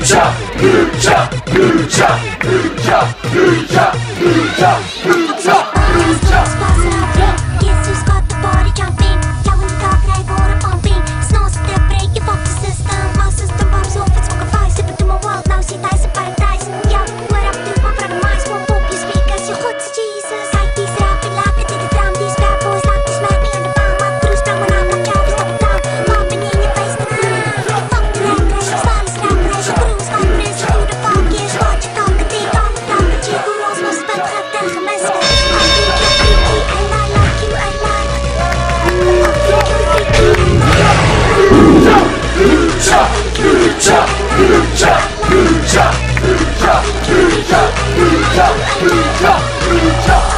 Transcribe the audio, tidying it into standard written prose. Good job.